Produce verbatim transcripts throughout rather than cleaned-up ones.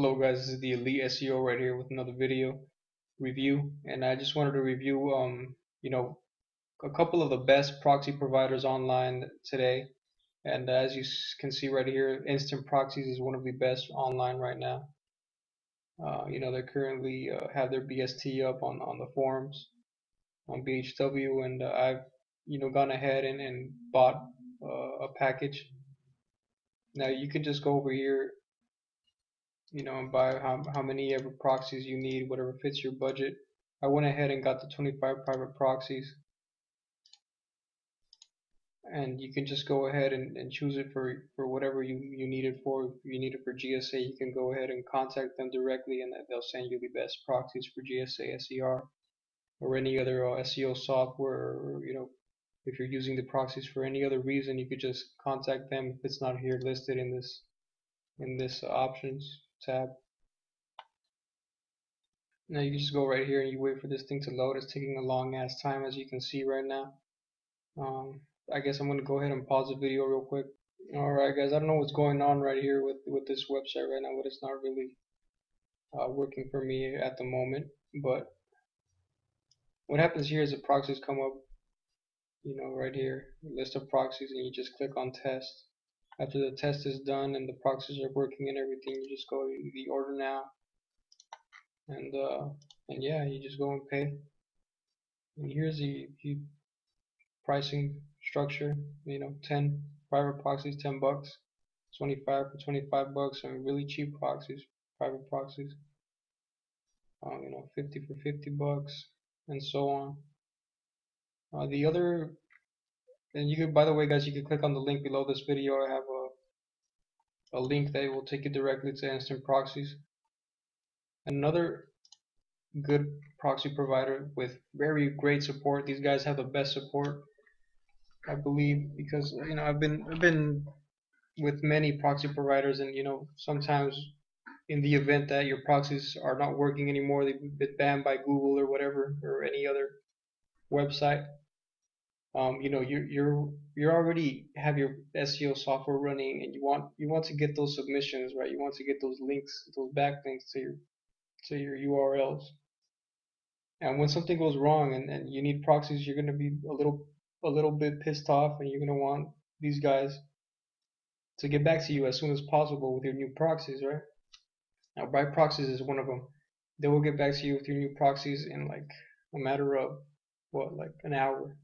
Hello guys, this is the Elite S E O right here with another video review, and I just wanted to review um, you know, a couple of the best proxy providers online today. And as you can see right here, Instant Proxies is one of the best online right now. Uh, you know, they currently uh, have their B S T up on, on the forums on B H W, and uh, I've you know gone ahead and, and bought uh, a package. Now you can just go over here, you know, and buy how, how many ever proxies you need, whatever fits your budget. I went ahead and got the twenty-five private proxies, and you can just go ahead and, and choose it for, for whatever you, you need it for. If you need it for G S A, you can go ahead and contact them directly, and they'll send you the best proxies for G S A, S E R, or any other uh, S E O software, or, you know, if you're using the proxies for any other reason, you could just contact them if it's not here listed in this, in this uh, options tab. Now you just go right here and you wait for this thing to load. It's taking a long ass time, as you can see right now. Um, I guess I'm going to go ahead and pause the video real quick. Alright guys, I don't know what's going on right here with, with this website right now, but it's not really uh, working for me at the moment. But what happens here is the proxies come up, you know, right here, list of proxies, and you just click on test. After the test is done and the proxies are working and everything, you just go to the order now, and uh, and yeah, you just go and pay. And here's the, the pricing structure. You know, ten private proxies, ten bucks, twenty-five for twenty-five bucks, and really cheap proxies, private proxies. Um, you know, fifty for fifty bucks, and so on. Uh, the other, and you could, by the way, guys, you can click on the link below this video. I have a, a link that will take you directly to Instant Proxies. Another good proxy provider with very great support. These guys have the best support, I believe, because you know I've been I've been with many proxy providers, and you know sometimes in the event that your proxies are not working anymore, they've been banned by Google or whatever, or any other website. Um, you know, you you're you already have your S E O software running, and you want you want to get those submissions, right? You want to get those links, those backlinks to your to your U R Ls. And when something goes wrong and, and you need proxies, you're gonna be a little a little bit pissed off, and you're gonna want these guys to get back to you as soon as possible with your new proxies, right? Now, Bright Proxies is one of them. They will get back to you with your new proxies in like a matter of what, like an hour.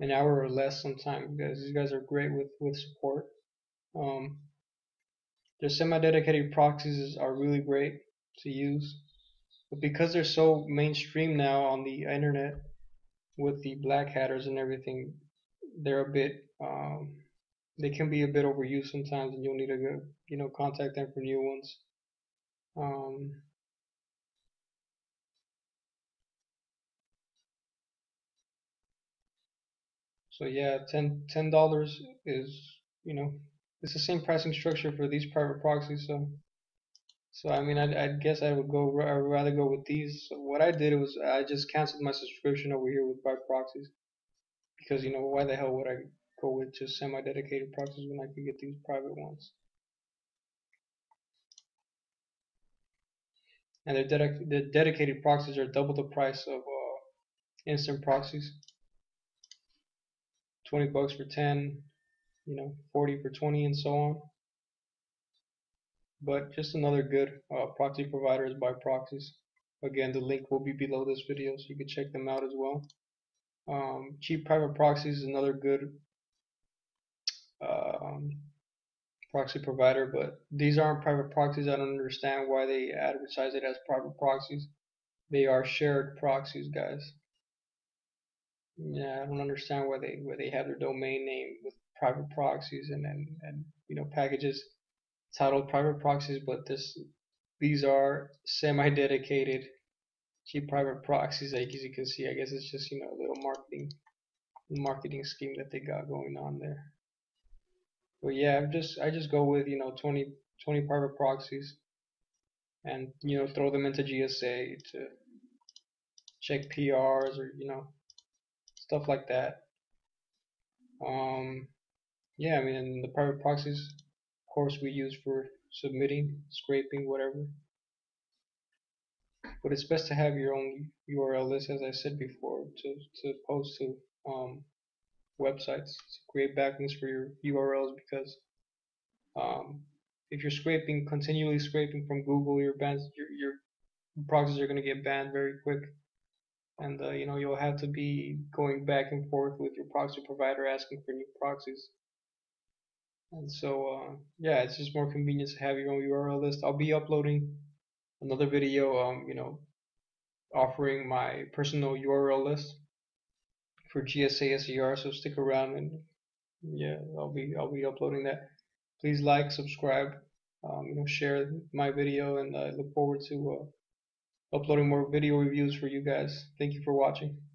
An hour or less sometimes, because these guys are great with, with support. Um, their semi-dedicated proxies are really great to use, but because they're so mainstream now on the internet with the black hatters and everything, they're a bit, um, they can be a bit overused sometimes, and you'll need to go, you know, contact them for new ones. Um, So yeah, ten ten dollars is, you know, it's the same pricing structure for these private proxies. So, so I mean, I I guess I would go, I'd rather go with these. So what I did was I just canceled my subscription over here with Bright Proxies, because you know why the hell would I go with just semi-dedicated proxies when I could get these private ones? And their dedic the dedicated proxies are double the price of uh, Instant Proxies. twenty bucks for ten, you know, forty for twenty, and so on. But just another good uh, proxy provider is BuyProxies. Again, the link will be below this video, so you can check them out as well. Um, cheap private proxies is another good um, proxy provider, but these aren't private proxies. I don't understand why they advertise it as private proxies. They are shared proxies, guys. Yeah, I don't understand why they why they have their domain name with private proxies and, and, and you know packages titled private proxies, but this these are semi-dedicated cheap private proxies. Like as you can see, I guess it's just you know a little marketing marketing scheme that they got going on there. But yeah, I'm just I just go with you know twenty, twenty private proxies, and you know throw them into G S A to check P Rs or you know. Stuff like that. Um, yeah, I mean, the private proxies, of course, we use for submitting, scraping, whatever. But it's best to have your own U R L list, as I said before, to, to post to um, websites, to create backlinks for your U R Ls, because um, if you're scraping, continually scraping from Google, your bans, your, your proxies are going to get banned very quick. And uh, you know, you'll have to be going back and forth with your proxy provider asking for new proxies. And so uh, yeah, it's just more convenient to have your own U R L list. I'll be uploading another video, um, you know, offering my personal U R L list for G S A S E R. So stick around, and yeah, I'll be I'll be uploading that. Please like, subscribe, um, you know, share my video, and I uh, look forward to uh, uploading more video reviews for you guys. Thank you for watching.